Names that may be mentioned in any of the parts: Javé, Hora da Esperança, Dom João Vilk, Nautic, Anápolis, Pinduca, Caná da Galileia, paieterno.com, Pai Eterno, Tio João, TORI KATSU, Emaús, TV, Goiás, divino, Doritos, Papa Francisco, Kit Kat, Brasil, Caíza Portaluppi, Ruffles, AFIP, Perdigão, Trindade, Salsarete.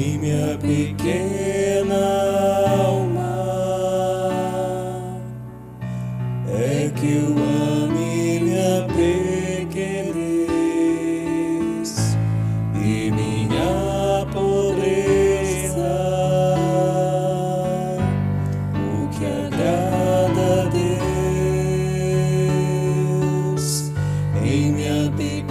em minha pequena alma, é que eu ame minha pequenez e minha pobreza, o que agrada a Deus em minha pequenez.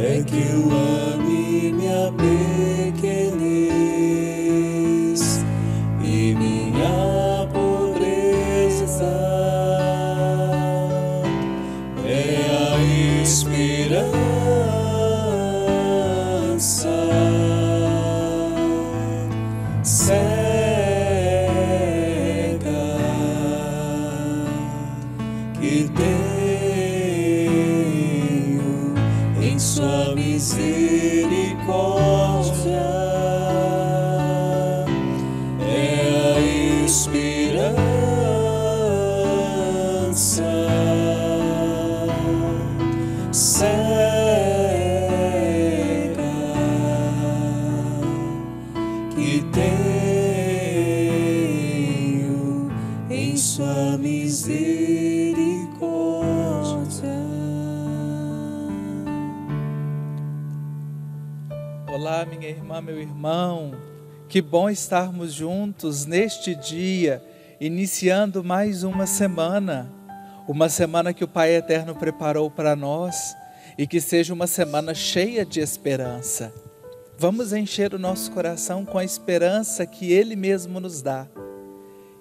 É que eu ame minha pequenez e minha pobreza, é a esperança cega que tenho em sua misericórdia, é a esperança cega que tenho em sua misericórdia. Olá, minha irmã, meu irmão, que bom estarmos juntos neste dia, iniciando mais uma semana que o Pai Eterno preparou para nós e que seja uma semana cheia de esperança. Vamos encher o nosso coração com a esperança que Ele mesmo nos dá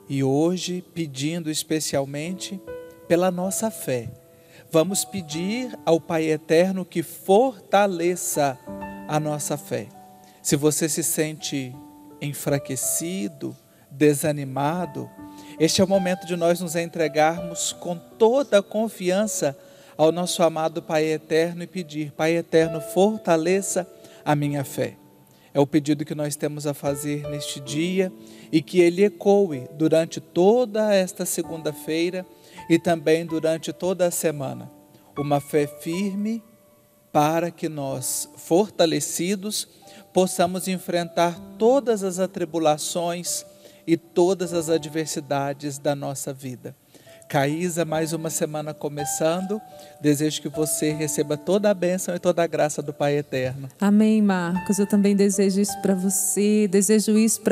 e hoje pedindo especialmente pela nossa fé, vamos pedir ao Pai Eterno que fortaleça a nossa fé. Se você se sente enfraquecido, desanimado, este é o momento de nós nos entregarmos com toda a confiança ao nosso amado Pai Eterno e pedir: Pai Eterno, fortaleça a minha fé. É o pedido que nós temos a fazer neste dia e que ele ecoe durante toda esta segunda-feira e também durante toda a semana. Uma fé firme, para que nós, fortalecidos, possamos enfrentar todas as atribulações e todas as adversidades da nossa vida. Caíza, mais uma semana começando, desejo que você receba toda a bênção e toda a graça do Pai Eterno. Amém, Marcos, eu também desejo isso para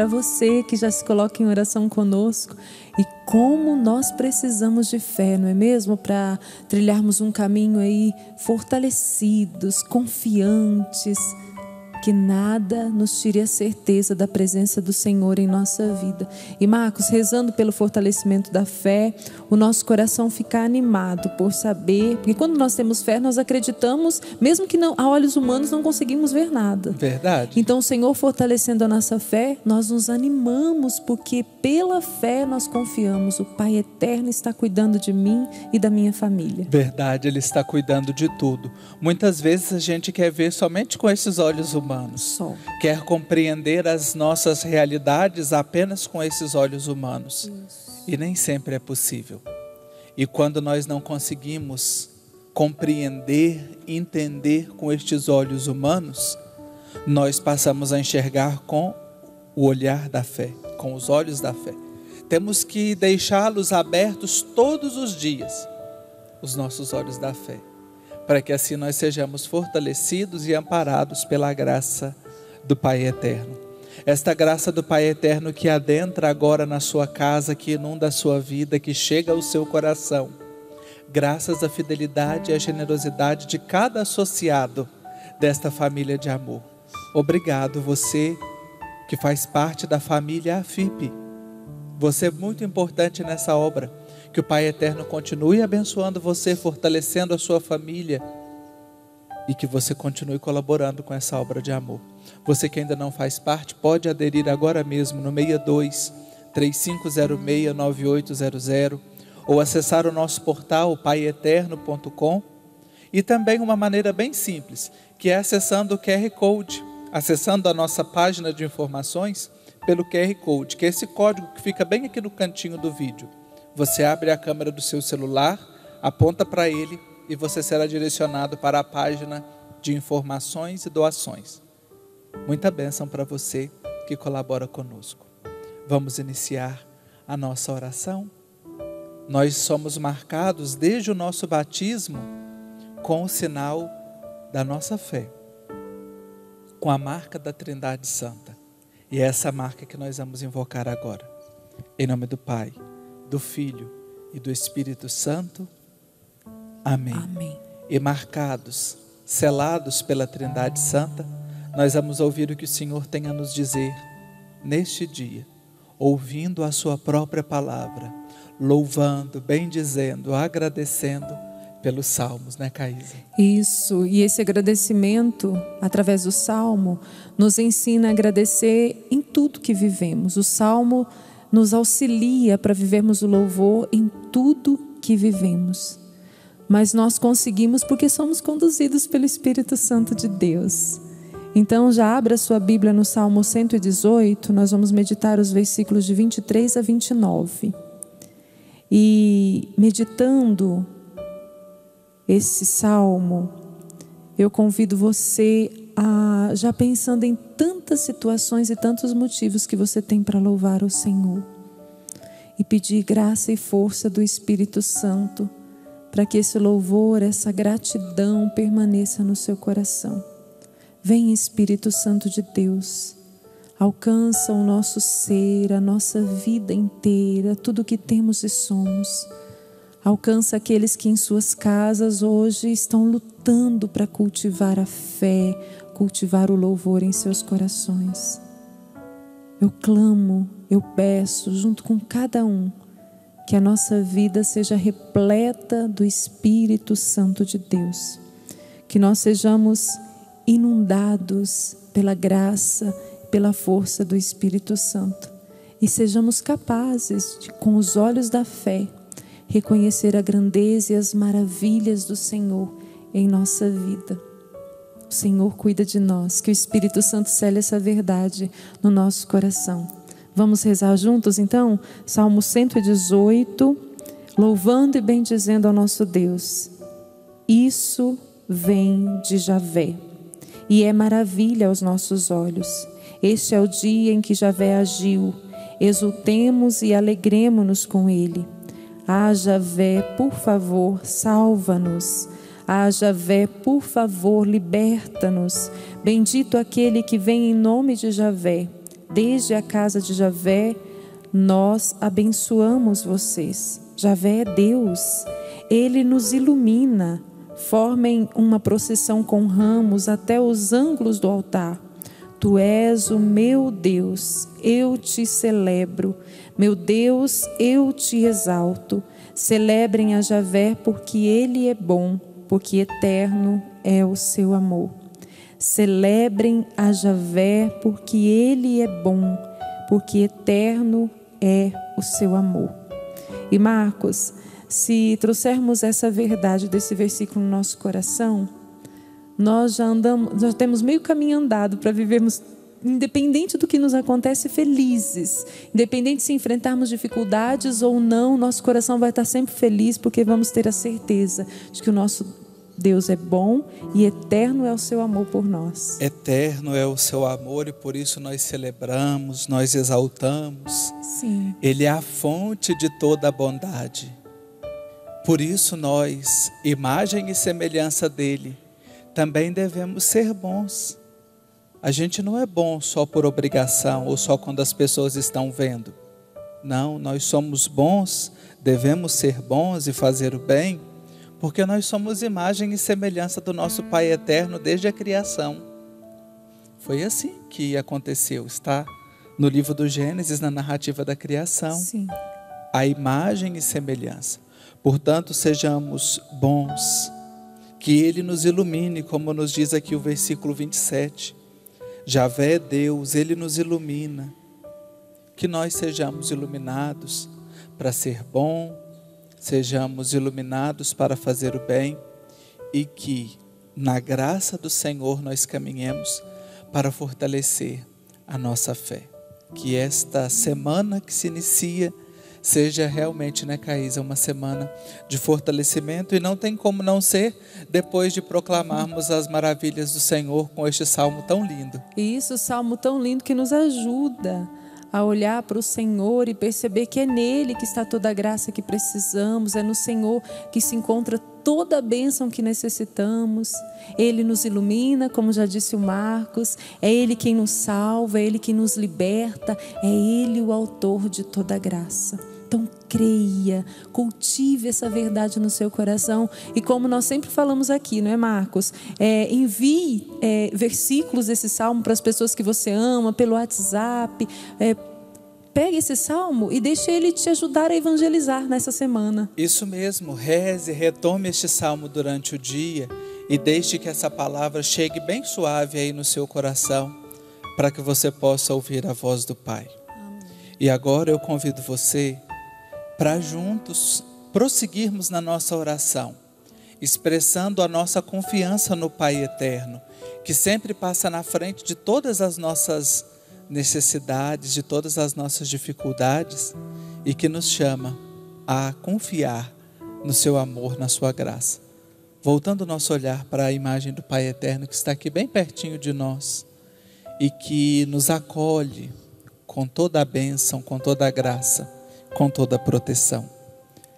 você, que já se coloque em oração conosco. E como nós precisamos de fé, não é mesmo? Para trilharmos um caminho aí fortalecidos, confiantes, que nada nos tire a certeza da presença do Senhor em nossa vida. E Marcos, rezando pelo fortalecimento da fé, o nosso coração fica animado por saber, porque quando nós temos fé, nós acreditamos, mesmo que não, a olhos humanos não conseguimos ver nada. Verdade. Então o Senhor fortalecendo a nossa fé, nós nos animamos, porque pela fé nós confiamos. O Pai Eterno está cuidando de mim e da minha família. Verdade, Ele está cuidando de tudo. Muitas vezes a gente quer ver somente com esses olhos humanos. Quer compreender as nossas realidades apenas com esses olhos humanos. Isso. E nem sempre é possível. E quando nós não conseguimos compreender, entender com estes olhos humanos, nós passamos a enxergar com o olhar da fé, com os olhos da fé. Temos que deixá-los abertos todos os dias, os nossos olhos da fé, para que assim nós sejamos fortalecidos e amparados pela graça do Pai Eterno. Esta graça do Pai Eterno que adentra agora na sua casa, que inunda a sua vida, que chega ao seu coração, graças à fidelidade e à generosidade de cada associado desta família de amor. Obrigado você que faz parte da família AFIP. Você é muito importante nessa obra. Que o Pai Eterno continue abençoando você, fortalecendo a sua família e que você continue colaborando com essa obra de amor. Você que ainda não faz parte, pode aderir agora mesmo no 62-3506-9800 ou acessar o nosso portal paieterno.com, e também uma maneira bem simples, que é acessando o QR Code, acessando a nossa página de informações pelo QR Code, que é esse código que fica bem aqui no cantinho do vídeo. Você abre a câmera do seu celular, aponta para ele e você será direcionado para a página de informações e doações. Muita bênção para você que colabora conosco. Vamos iniciar a nossa oração. Nós somos marcados desde o nosso batismo com o sinal da nossa fé, com a marca da Trindade Santa. E é essa marca que nós vamos invocar agora. Em nome do Pai, do Filho e do Espírito Santo. Amém. Amém. E marcados, selados pela Trindade Santa, nós vamos ouvir o que o Senhor tem a nos dizer neste dia, ouvindo a sua própria palavra, louvando, bendizendo, agradecendo pelos salmos, né, Caíza? Isso, e esse agradecimento, através do salmo, nos ensina a agradecer em tudo que vivemos. O salmo nos auxilia para vivermos o louvor em tudo que vivemos. Mas nós conseguimos porque somos conduzidos pelo Espírito Santo de Deus. Então já abra sua Bíblia no Salmo 118, nós vamos meditar os versículos de 23 a 29. E meditando esse Salmo, eu convido você a, já pensando em tantas situações e tantos motivos que você tem para louvar o Senhor, e pedir graça e força do Espírito Santo, para que esse louvor, essa gratidão permaneça no seu coração. Vem Espírito Santo de Deus, alcança o nosso ser, a nossa vida inteira, tudo que temos e somos. Alcança aqueles que em suas casas hoje estão lutando para cultivar a fé, cultivar o louvor em seus corações. Eu clamo, eu peço junto com cada um, que a nossa vida seja repleta do Espírito Santo de Deus. Que nós sejamos inundados pela graça, pela força do Espírito Santo, e sejamos capazes de, com os olhos da fé, reconhecer a grandeza e as maravilhas do Senhor em nossa vida. O Senhor cuida de nós, que o Espírito Santo cele essa verdade no nosso coração. Vamos rezar juntos então? Salmo 118, louvando e bendizendo ao nosso Deus. Isso vem de Javé e é maravilha aos nossos olhos. Este é o dia em que Javé agiu, exultemos e alegremo-nos com ele. Ah, Javé, por favor, salva-nos. Ah, Javé, por favor, liberta-nos. Bendito aquele que vem em nome de Javé. Desde a casa de Javé, nós abençoamos vocês. Javé é Deus, ele nos ilumina. Formem uma procissão com ramos até os ângulos do altar. Tu és o meu Deus, eu te celebro. Meu Deus, eu te exalto. Celebrem a Javé, porque ele é bom, porque eterno é o seu amor. Celebrem a Javé, porque ele é bom, porque eterno é o seu amor. E Marcos, se trouxermos essa verdade desse versículo no nosso coração, nós já andamos, já temos meio caminho andado para vivermos, independente do que nos acontece, felizes. Independente se enfrentarmos dificuldades ou não, nosso coração vai estar sempre feliz, porque vamos ter a certeza de que o nosso Deus é bom e eterno é o seu amor por nós. Eterno é o seu amor, e por isso nós celebramos, nós exaltamos. Sim. Ele é a fonte de toda a bondade. Por isso nós, imagem e semelhança dele, também devemos ser bons. A gente não é bom só por obrigação ou só quando as pessoas estão vendo. Não, nós somos bons, devemos ser bons e fazer o bem, porque nós somos imagem e semelhança do nosso Pai Eterno desde a criação. Foi assim que aconteceu, está no livro do Gênesis, na narrativa da criação. Sim. A imagem e semelhança. Portanto, sejamos bons, que ele nos ilumine, como nos diz aqui o versículo 27. Javé é Deus, ele nos ilumina. Que nós sejamos iluminados para ser bom, sejamos iluminados para fazer o bem, e que na graça do Senhor nós caminhemos para fortalecer a nossa fé. Que esta semana que se inicia seja realmente, né, Caíza, uma semana de fortalecimento, e não tem como não ser depois de proclamarmos as maravilhas do Senhor com este salmo tão lindo. E isso, salmo tão lindo que nos ajuda a olhar para o Senhor e perceber que é nele que está toda a graça que precisamos, é no Senhor que se encontra toda a bênção que necessitamos. Ele nos ilumina, como já disse o Marcos, é Ele quem nos salva, é Ele quem nos liberta, é Ele o autor de toda a graça. Então creia, cultive essa verdade no seu coração, e como nós sempre falamos aqui, não é, Marcos? Envie versículos desse salmo para as pessoas que você ama, pelo WhatsApp. Pegue esse salmo e deixe ele te ajudar a evangelizar nessa semana. Isso mesmo, reze, retome este salmo durante o dia e deixe que essa palavra chegue bem suave aí no seu coração, para que você possa ouvir a voz do Pai. Amém. E agora eu convido você para juntos prosseguirmos na nossa oração, expressando a nossa confiança no Pai Eterno, que sempre passa na frente de todas as nossas necessidades, de todas as nossas dificuldades, e que nos chama a confiar no seu amor, na sua graça. Voltando o nosso olhar para a imagem do Pai Eterno, que está aqui bem pertinho de nós e que nos acolhe com toda a bênção, com toda a graça, com toda a proteção.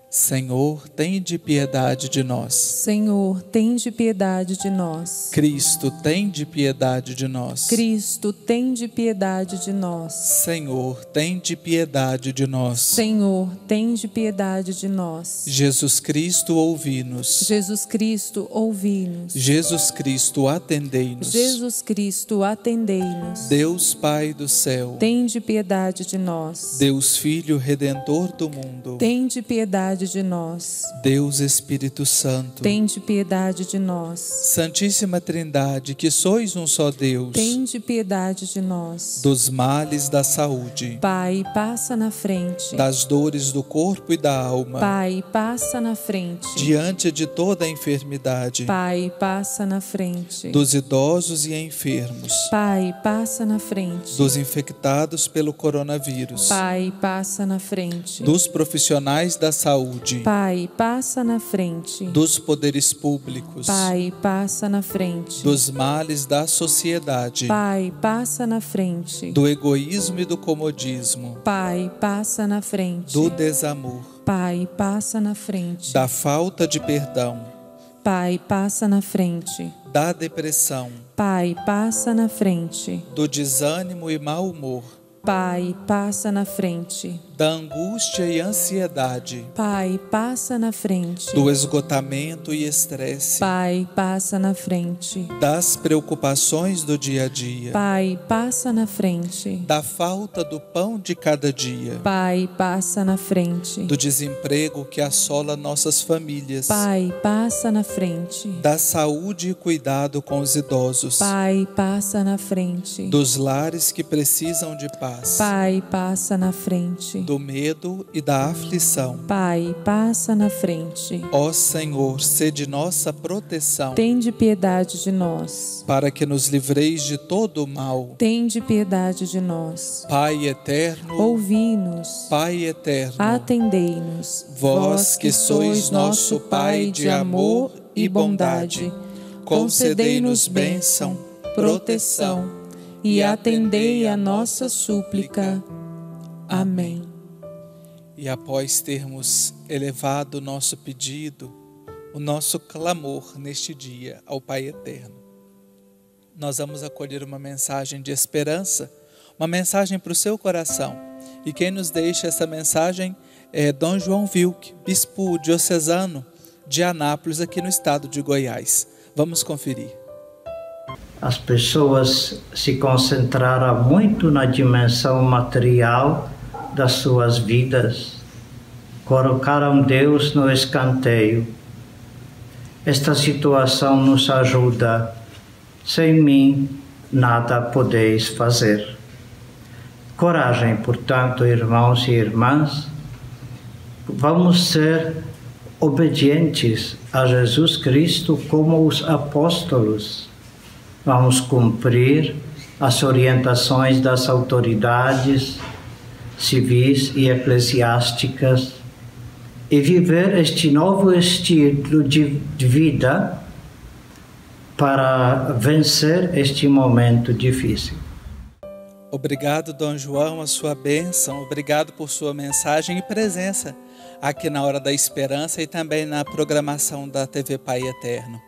Senhor, tende piedade de nós. Senhor, tende piedade de nós. Cristo, tende piedade de nós. Cristo, tende piedade de nós. Senhor, tende piedade de nós. Senhor, tende piedade de nós. Jesus Cristo, ouvi-nos. Jesus Cristo, ouvi-nos. Jesus Cristo, atendei-nos. Jesus Cristo, atendei-nos. Deus Pai do céu, tende piedade de nós. Deus Filho Redentor do mundo, tende piedade de nós. Deus Espírito Santo, tende piedade de nós. Santíssima Trindade, que sois um só Deus, tende piedade de nós. Dos males da saúde, Pai, passa na frente. Das dores do corpo e da alma, Pai, passa na frente. Diante de toda a enfermidade, Pai, passa na frente. Dos idosos e enfermos, Pai, passa na frente. Dos infectados pelo coronavírus, Pai, passa na frente. Dos profissionais da saúde, Pai, passa na frente. Dos poderes públicos, Pai, passa na frente. Dos males da sociedade, Pai, passa na frente. Do egoísmo e do comodismo, Pai, passa na frente. Do desamor, Pai, passa na frente. Da falta de perdão, Pai, passa na frente. Da depressão, Pai, passa na frente. Do desânimo e mau humor, Pai, passa na frente. Da angústia e ansiedade, Pai, passa na frente. Do esgotamento e estresse, Pai, passa na frente. Das preocupações do dia a dia, Pai, passa na frente. Da falta do pão de cada dia, Pai, passa na frente. Do desemprego que assola nossas famílias, Pai, passa na frente. Da saúde e cuidado com os idosos, Pai, passa na frente. Dos lares que precisam de paz, Pai, passa na frente. Do medo e da aflição, Pai, passa na frente. Ó Senhor, sede nossa proteção. Tende piedade de nós. Para que nos livreis de todo o mal, tende piedade de nós. Pai Eterno, ouvi-nos. Pai Eterno, atendei-nos. Vós que sois nosso Pai de amor e bondade, concedei-nos bênção, proteção, e atendei a nossa súplica. Amém. E após termos elevado o nosso pedido, o nosso clamor neste dia ao Pai Eterno, nós vamos acolher uma mensagem de esperança, uma mensagem para o seu coração. E quem nos deixa essa mensagem é Dom João Vilk, bispo diocesano de Anápolis, aqui no estado de Goiás. Vamos conferir. As pessoas se concentraram muito na dimensão material das suas vidas. Colocaram Deus no escanteio. Esta situação nos ajuda. Sem mim, nada podeis fazer. Coragem, portanto, irmãos e irmãs. Vamos ser obedientes a Jesus Cristo como os apóstolos. Vamos cumprir as orientações das autoridades, civis e eclesiásticas e viver este novo estilo de vida para vencer este momento difícil. Obrigado, Dom João, a sua bênção. Obrigado por sua mensagem e presença aqui na Hora da Esperança e também na programação da TV Pai Eterno.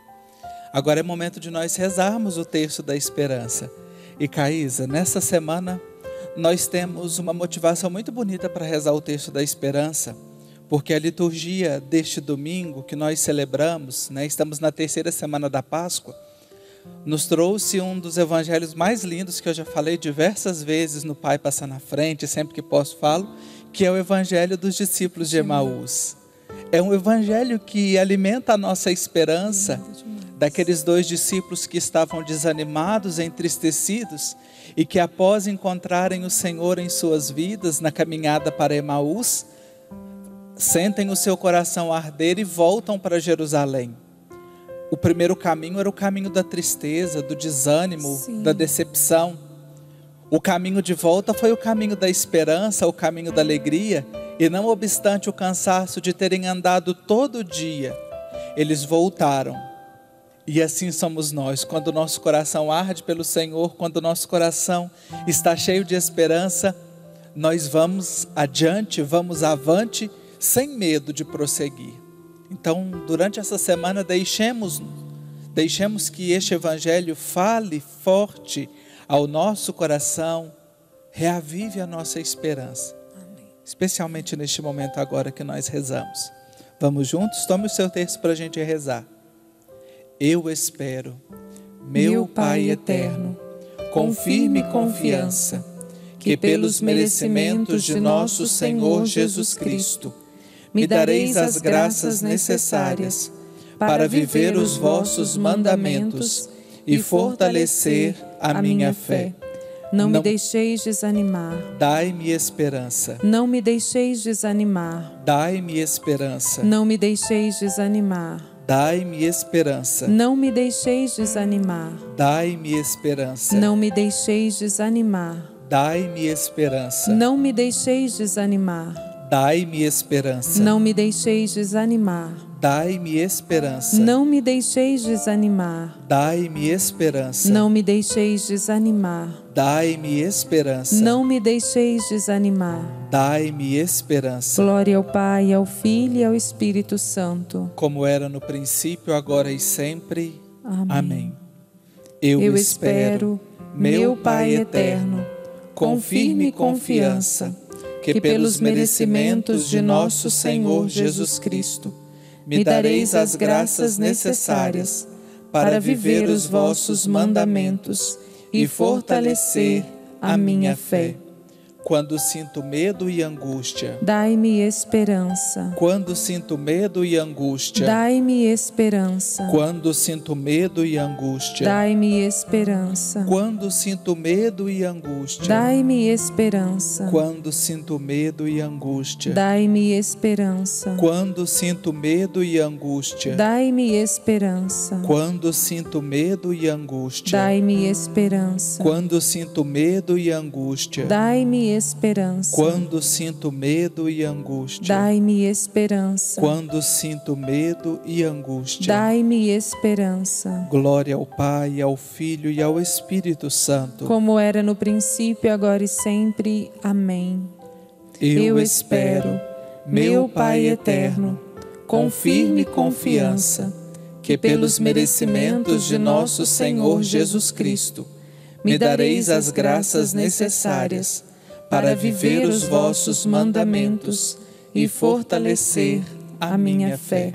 Agora é momento de nós rezarmos o Terço da Esperança. E Caíza, nessa semana nós temos uma motivação muito bonita para rezar o Terço da Esperança, porque a liturgia deste domingo que nós celebramos, estamos na terceira semana da Páscoa, nos trouxe um dos evangelhos mais lindos que eu já falei diversas vezes no Pai Passar na Frente, sempre que posso falo, que é o evangelho dos discípulos de Emaús. É um evangelho que alimenta a nossa esperança daqueles dois discípulos que estavam desanimados, entristecidos e que após encontrarem o Senhor em suas vidas, na caminhada para Emaús, sentem o seu coração arder e voltam para Jerusalém. O primeiro caminho era o caminho da tristeza, do desânimo, da decepção. O caminho de volta foi o caminho da esperança, o caminho da alegria. E não obstante o cansaço de terem andado todo dia, eles voltaram. E assim somos nós, quando o nosso coração arde pelo Senhor, quando o nosso coração está cheio de esperança, nós vamos adiante, vamos avante, sem medo de prosseguir. Então, durante essa semana, deixemos que este evangelho fale forte ao nosso coração, reavive a nossa esperança. Amém. Especialmente neste momento agora que nós rezamos. Vamos juntos? Tome o seu terço para a gente rezar. Eu espero, meu Pai Eterno, com firme confiança, que pelos merecimentos de nosso Senhor Jesus Cristo, me dareis as graças necessárias para viver os vossos mandamentos e fortalecer a minha fé. Não me deixeis desanimar. Dai-me esperança. Não me deixeis desanimar. Dai-me esperança. Não me deixeis desanimar. Dai-me esperança. Não me deixeis desanimar. Dai-me esperança. Não me deixeis desanimar. Dai-me esperança. Não me deixeis desanimar. Dai-me esperança. Não me deixeis desanimar. Dai-me esperança. Não me deixeis desanimar. Dai-me esperança. Não me deixeis desanimar. Dai-me esperança. Não me deixeis desanimar. Dai-me esperança. Glória ao Pai, ao Filho e ao Espírito Santo. Como era no princípio, agora e sempre. Amém. Amém. Eu espero, meu Pai Eterno, com firme confiança, que pelos merecimentos de nosso Senhor Jesus Cristo, me dareis as graças necessárias para viver os vossos mandamentos e fortalecer a minha fé. Quando sinto medo e angústia, dai-me esperança. Quando sinto medo e angústia, dai-me esperança. Quando sinto medo e angústia, dai-me esperança. Quando sinto medo e angústia, dai-me esperança. Quando sinto medo e angústia, dai-me esperança. Quando sinto medo e angústia, dai-me esperança. Quando sinto medo e angústia, dai-me esperança. Quando sinto medo e angústia, dai-me esperança. Quando sinto medo e angústia, dai-me esperança. Quando sinto medo e angústia, dai-me esperança. Glória ao Pai, ao Filho e ao Espírito Santo. Como era no princípio, agora e sempre. Amém. Eu espero, meu Pai Eterno, com firme confiança, que pelos merecimentos de nosso Senhor Jesus Cristo, me dareis as graças necessárias para viver os vossos mandamentos e fortalecer a minha fé.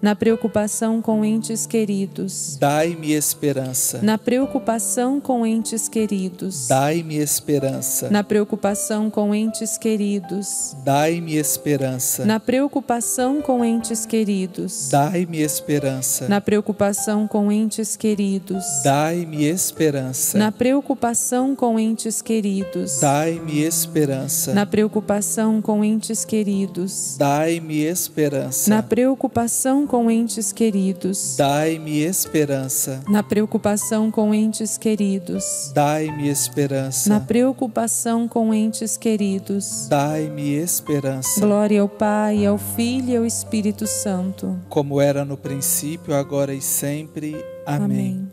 Na preocupação com entes queridos, dai-me esperança. Na preocupação com entes queridos, dai-me esperança. Na preocupação com entes queridos, dai-me esperança. Na preocupação com entes queridos, dai-me esperança. Na preocupação com entes queridos, dai-me esperança. Na preocupação com entes queridos, dai-me esperança. Na preocupação com entes queridos, dai-me esperança. Na preocupação com entes queridos, dai-me esperança. Na preocupação com entes queridos, dai-me esperança. Na preocupação com entes queridos, dai-me esperança. Glória ao Pai, ao Filho e ao Espírito Santo, como era no princípio, agora e sempre. Amém.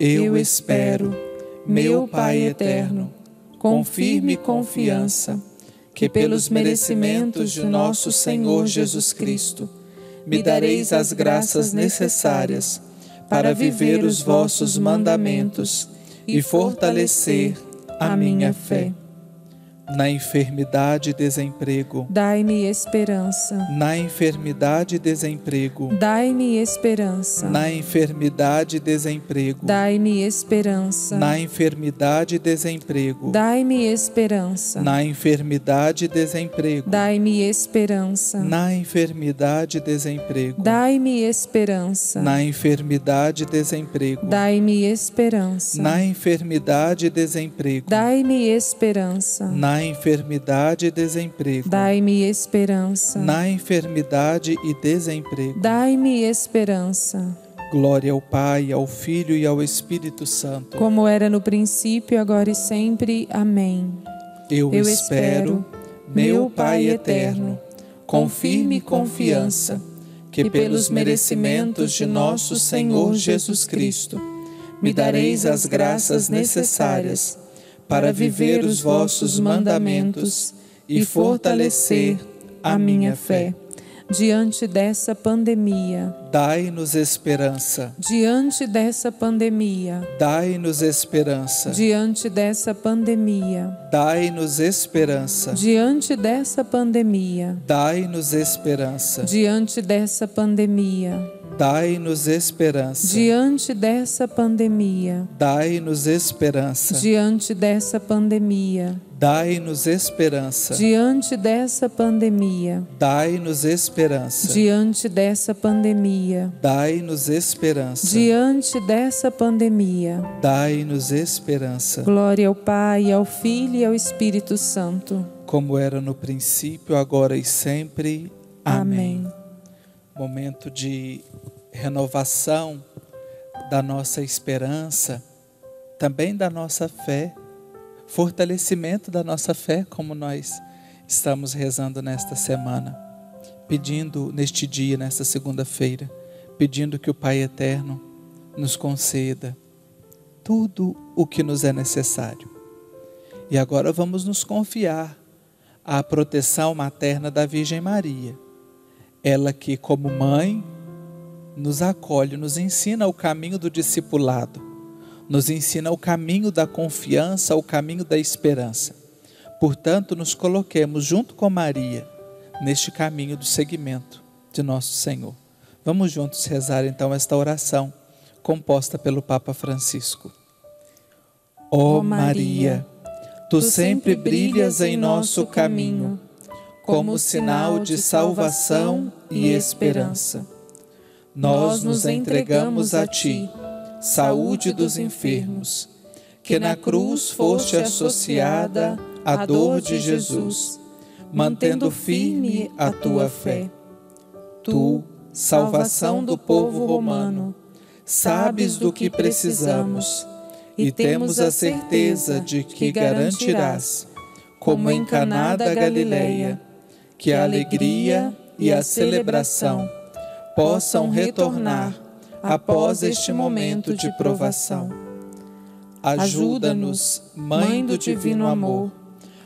Eu espero, meu Pai eterno, com firme confiança, que pelos merecimentos de nosso Senhor Jesus Cristo, me dareis as graças necessárias para viver os vossos mandamentos e fortalecer a minha fé. Na enfermidade e desemprego, dai-me esperança. Na enfermidade e desemprego, dai-me esperança. Na enfermidade e desemprego, dai-me esperança. Na enfermidade e desemprego, dai-me esperança. Na enfermidade e desemprego, dai-me esperança. Na enfermidade e desemprego, dai-me esperança. Na enfermidade e desemprego, dai-me esperança. Na enfermidade e desemprego, dai-me esperança. Na enfermidade e desemprego, dai-me esperança. Na enfermidade e desemprego, dai-me esperança. Glória ao Pai, ao Filho e ao Espírito Santo, como era no princípio, agora e sempre. Amém. Eu espero, meu Pai eterno, com firme confiança, que pelos merecimentos de nosso Senhor Jesus Cristo, me dareis as graças necessárias para viver os vossos mandamentos e fortalecer a minha fé. Diante dessa pandemia, dai-nos esperança. Diante dessa pandemia, dai-nos esperança. Diante dessa pandemia, dai-nos esperança. Diante dessa pandemia, dai-nos esperança. Diante dessa pandemia, dai-nos esperança. Diante dessa pandemia, dai-nos esperança. Diante dessa pandemia, dai-nos esperança. Diante dessa pandemia, dai-nos esperança. Diante dessa pandemia, dai-nos esperança. Diante dessa pandemia, dai-nos esperança. Glória ao Pai, ao Filho e ao Espírito Santo, como era no princípio, agora e sempre. Amém. Momento de renovação da nossa esperança, também da nossa fé, fortalecimento da nossa fé, como nós estamos rezando nesta semana, pedindo neste dia, nesta segunda-feira, pedindo que o Pai Eterno nos conceda tudo o que nos é necessário. E agora vamos nos confiar à proteção materna da Virgem Maria, ela que, como mãe, nos acolhe, nos ensina o caminho do discipulado, nos ensina o caminho da confiança, o caminho da esperança. Portanto, nos coloquemos junto com Maria neste caminho do seguimento de nosso Senhor. Vamos juntos rezar então esta oração composta pelo Papa Francisco. Ó Maria, tu sempre brilhas em nosso caminho, como sinal de salvação e esperança. Nós nos entregamos a ti, saúde dos enfermos, que na cruz foste associada à dor de Jesus, mantendo firme a tua fé. Tu, salvação do povo romano, sabes do que precisamos e temos a certeza de que garantirás, como em Caná da Galileia, que a alegria e a celebração possam retornar após este momento de provação. Ajuda-nos, Mãe do Divino Amor,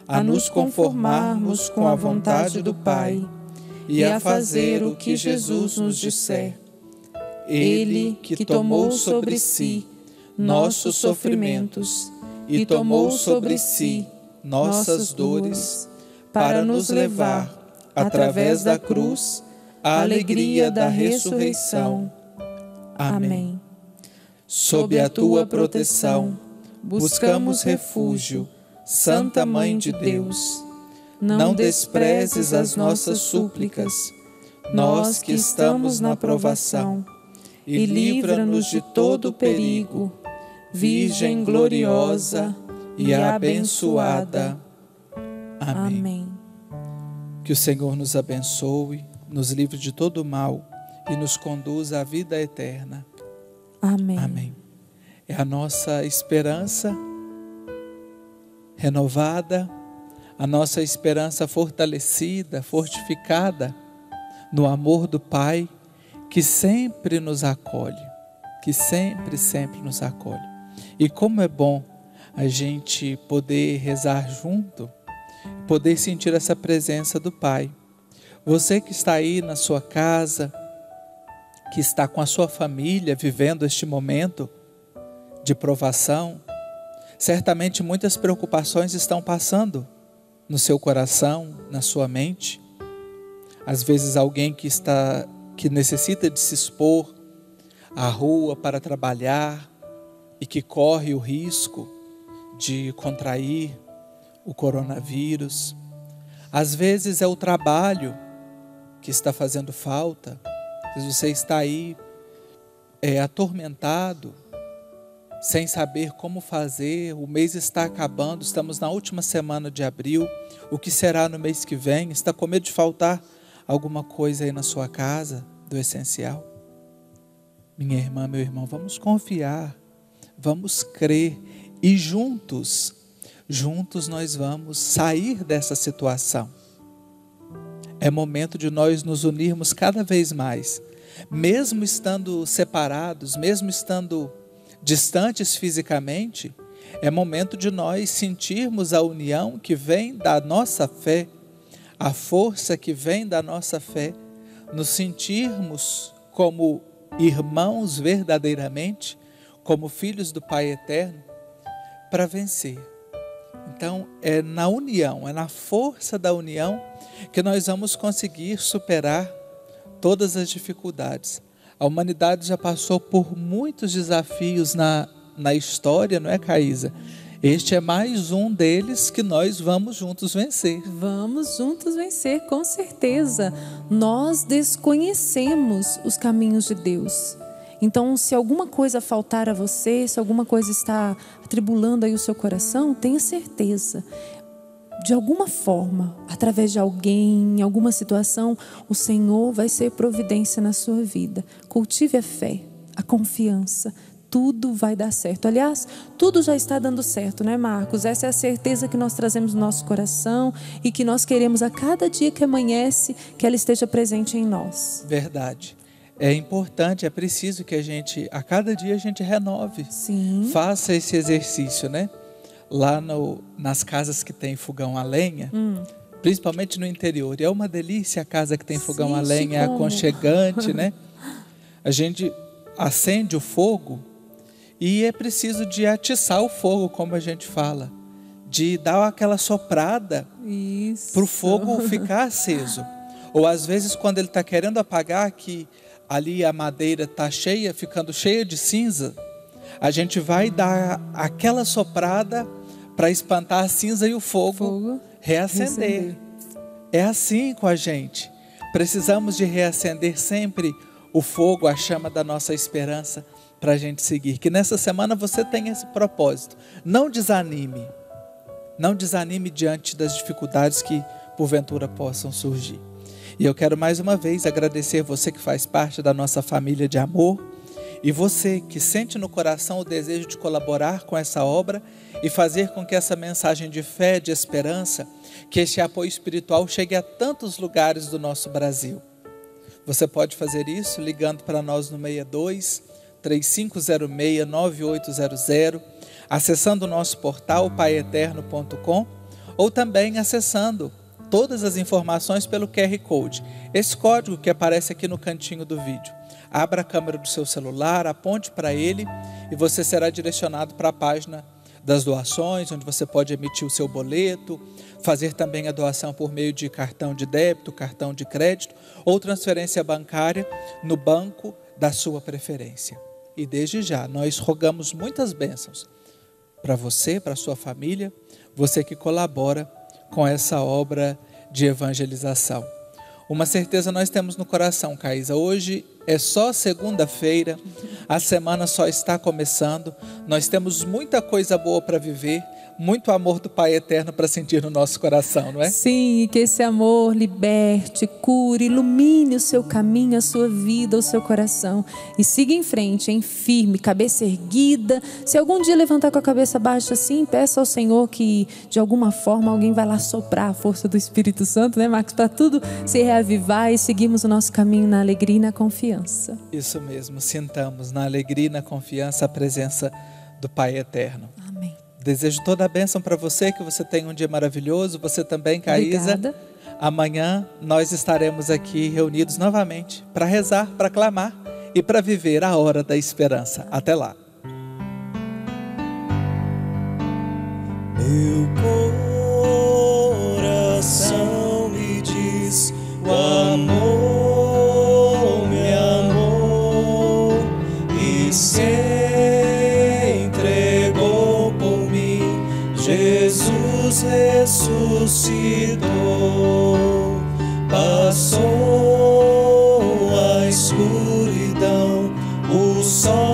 a nos conformarmos com a vontade do Pai e a fazer o que Jesus nos disser. Ele que tomou sobre si nossos sofrimentos e tomou sobre si nossas dores, para nos levar, através da cruz, à alegria da ressurreição. Amém. Sob a tua proteção, buscamos refúgio, Santa Mãe de Deus. Não desprezes as nossas súplicas, nós que estamos na provação, e livra-nos de todo perigo, Virgem gloriosa e abençoada. Amém. Que o Senhor nos abençoe, nos livre de todo mal e nos conduz à vida eterna. Amém. Amém. É a nossa esperança renovada, a nossa esperança fortalecida, fortificada no amor do Pai, que sempre nos acolhe, que sempre nos acolhe. E como é bom a gente poder rezar junto, poder sentir essa presença do Pai. Você que está aí na sua casa, que está com a sua família vivendo este momento de provação, certamente muitas preocupações estão passando no seu coração, na sua mente. Às vezes alguém que necessita de se expor à rua para trabalhar e que corre o risco de contrair o coronavírus. Às vezes é o trabalho que está fazendo falta. Às vezes você está aí atormentado, sem saber como fazer. O mês está acabando, estamos na última semana de abril. O que será no mês que vem? Está com medo de faltar alguma coisa aí na sua casa, do essencial? Minha irmã, meu irmão, vamos confiar, vamos crer e juntos nós vamos sair dessa situação. É momento de nós nos unirmos cada vez mais, mesmo estando separados, mesmo estando distantes fisicamente. É momento de nós sentirmos a união que vem da nossa fé, a força que vem da nossa fé, nos sentirmos como irmãos verdadeiramente, como filhos do Pai Eterno, para vencer. Então é na união, é na força da união que nós vamos conseguir superar todas as dificuldades. A humanidade já passou por muitos desafios na história, não é, Caíza? Este é mais um deles que nós vamos juntos vencer. Vamos juntos vencer, com certeza. Nós desconhecemos os caminhos de Deus. Então, se alguma coisa faltar a você, se alguma coisa está atribulando aí o seu coração, tenha certeza. De alguma forma, através de alguém, em alguma situação, o Senhor vai ser providência na sua vida. Cultive a fé, a confiança. Tudo vai dar certo. Aliás, tudo já está dando certo, né, Marcos? Essa é a certeza que nós trazemos no nosso coração e que nós queremos a cada dia que amanhece que ela esteja presente em nós. Verdade. É importante, é preciso que a cada dia a gente renove. Sim. Faça esse exercício, né? Lá nas casas que tem fogão a lenha, principalmente no interior. E é uma delícia a casa que tem fogão a lenha, é aconchegante, né? A gente acende o fogo e é preciso de atiçar o fogo, como a gente fala. De dar aquela soprada para o fogo ficar aceso. Ou às vezes quando ele está querendo apagar, que ali a madeira está cheia, ficando cheia de cinza, a gente vai dar aquela soprada para espantar a cinza e o fogo reacender. É assim com a gente. Precisamos de reacender sempre o fogo, a chama da nossa esperança, para a gente seguir. Que nessa semana você tenha esse propósito. Não desanime. Não desanime diante das dificuldades que porventura possam surgir. E eu quero mais uma vez agradecer você que faz parte da nossa família de amor. E você que sente no coração o desejo de colaborar com essa obra e fazer com que essa mensagem de fé, de esperança, que este apoio espiritual chegue a tantos lugares do nosso Brasil. Você pode fazer isso ligando para nós no 62 3506 9800, acessando o nosso portal paieterno.com, ou também acessando todas as informações pelo QR Code, esse código que aparece aqui no cantinho do vídeo. Abra a câmera do seu celular, aponte para ele e você será direcionado para a página das doações, onde você pode emitir o seu boleto, fazer também a doação por meio de cartão de débito, cartão de crédito ou transferência bancária no banco da sua preferência. E desde já, nós rogamos muitas bênçãos para você, para sua família, você que colabora com essa obra de evangelização. Uma certeza nós temos no coração, Caíza, hoje É só segunda-feira, a semana só está começando. Nós temos muita coisa boa para viver, muito amor do Pai Eterno para sentir no nosso coração, não é? Sim, e que esse amor liberte, cure, ilumine o seu caminho, a sua vida, o seu coração. E siga em frente, hein? Firme, cabeça erguida. Se algum dia levantar com a cabeça baixa assim, peça ao Senhor que de alguma forma alguém vai lá soprar a força do Espírito Santo, né, Marcos? Para tudo se reavivar e seguirmos o nosso caminho na alegria e na confiança. Isso mesmo, sintamos na alegria e na confiança a presença do Pai Eterno. Amém. Desejo toda a bênção para você, que você tenha um dia maravilhoso. Você também, Caíza. Obrigada. Amanhã nós estaremos aqui reunidos novamente para rezar, para clamar e para viver a Hora da Esperança. Até lá. Meu coração me diz o amor, meu amor, e Jesus ressuscitou, passou a escuridão, o sol.